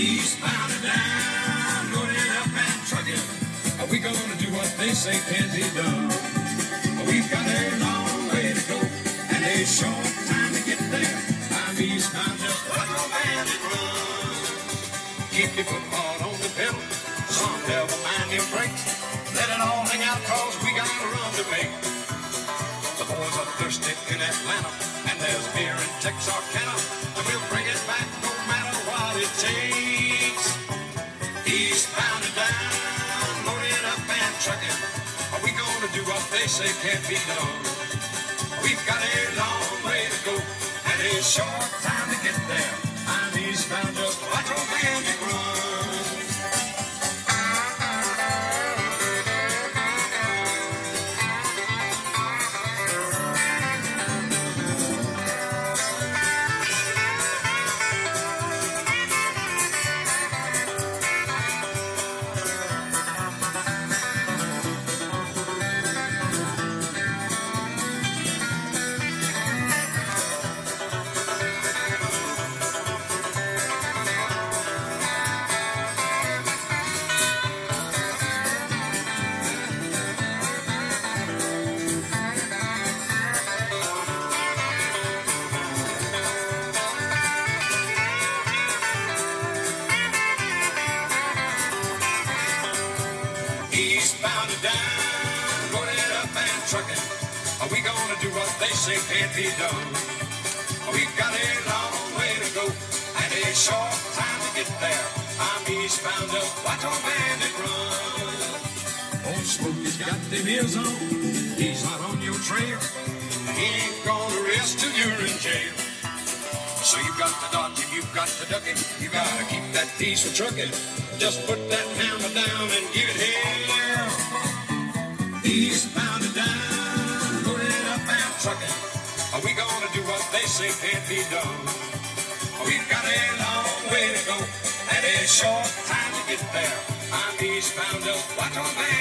eastbound and down, loaded up and trucking. Are we gonna do what they say can't be done? We've got a long way to go and a short time to get there. I'm eastbound, just like no man and run. Keep your foot hard on the pedal, some never mind your brakes. Let it all hang out, cause we got a run to make. The boys are thirsty in Atlanta, and there's beer in Texarkana, and we'll bring it back no matter what it takes. Eastbound and down, loaded up and trucking. Are we gonna do what they say can't be done? We've got a long way to go and a short time to get there. I'm eastbound, just watch old bandit run. Eastbound and down, loaded up and trucking. Are we gonna do what they say can't be done? We've got a long way to go and a short time to get there. I'm eastbound, just watch old bandit run. Old Smokey's got them ears on, he's hot on your trail. He ain't gonna rest till you're in jail. So you've got to dodge it, you've got to duck it, you gotta keep that diesel trucking. Just put that hammer down and give it hell. Eastbound and down, loaded up and trucking. Are we gonna do what they say can't be done? We've got a long way to go and a short time to get there. I'm eastbound, just watch on.